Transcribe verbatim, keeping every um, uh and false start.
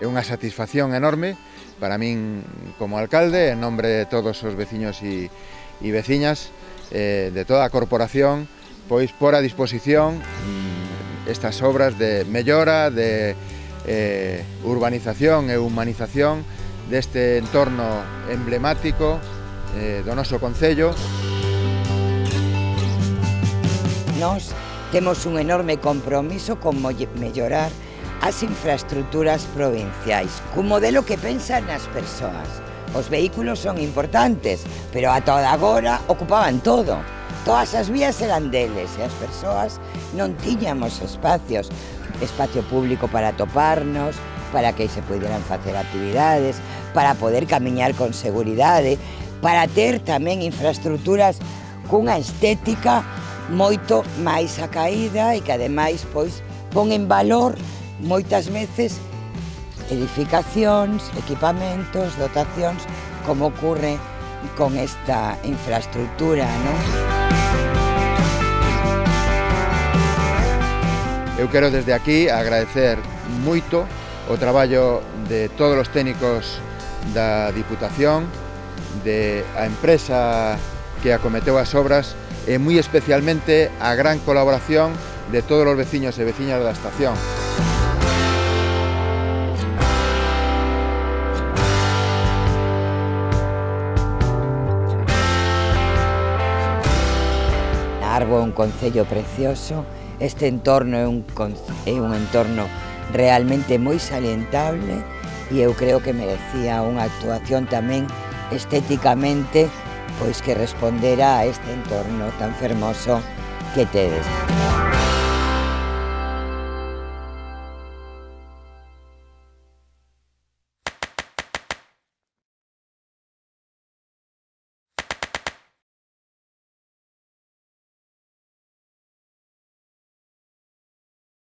É unha satisfacción enorme para min como alcalde, en nombre de todos os veciños e veciñas de toda a corporación, pois por a disposición estas obras de mellora, de urbanización e humanización deste entorno emblemático do noso concello. Nós temos un enorme compromiso con mellorar as infraestructuras provinciais, cun modelo que pensa nas persoas. Os vehículos son importantes, pero a toda agora ocupaban todo. Todas as vías eran deles e as persoas non tiñamos espacios, espacio público para toparnos, para que se pudieran facer actividades, para poder camiñar con seguridade, para ter tamén infraestructuras cunha estética moito máis acaída e que ademais pois pon en valor moitas veces edificacións, equipamentos, dotacións, como ocurre con esta infraestructura, non? Eu quero desde aquí agradecer moito o traballo de todos os técnicos da Diputación, de a empresa que acometeu as obras e moi especialmente a gran colaboración de todos os veciños e veciñas da estación. Arbo é un concello precioso, este entorno é un, é un entorno realmente moi salientable e eu creo que merecía unha actuación tamén estéticamente pois que respondera a este entorno tan fermoso que tedes.